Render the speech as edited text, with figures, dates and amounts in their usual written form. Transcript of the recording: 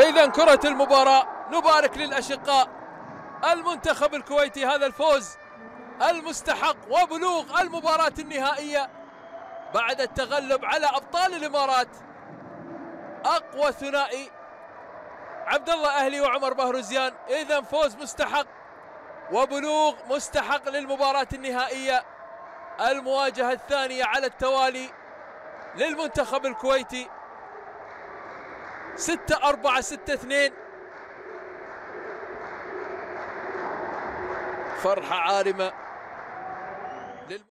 إذا كرة المباراة، نبارك للأشقاء المنتخب الكويتي هذا الفوز المستحق وبلوغ المباراة النهائية بعد التغلب على أبطال الإمارات. أقوى ثنائي عبد الله أهلي وعمر بهرزيان، إذا فوز مستحق وبلوغ مستحق للمباراة النهائية، المواجهة الثانية على التوالي للمنتخب الكويتي. 6-4 6-2، فرحة عارمة.